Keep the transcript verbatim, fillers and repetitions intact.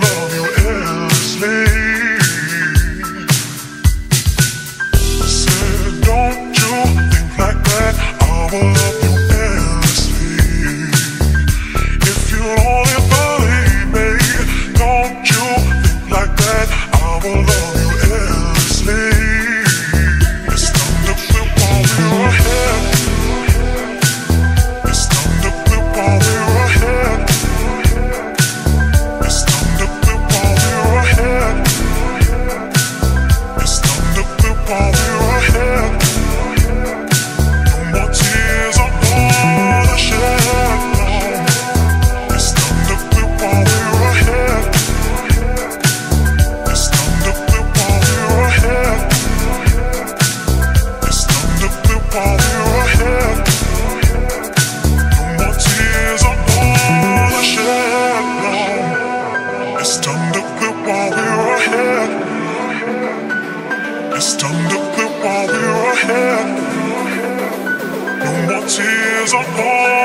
love you endlessly. Said, don't you think like that? I will love you endlessly. If you only believe me, don't you think like that? I will love you endlessly. It's time to flip all your head. It's time to flip while we're ahead. No more tears are born.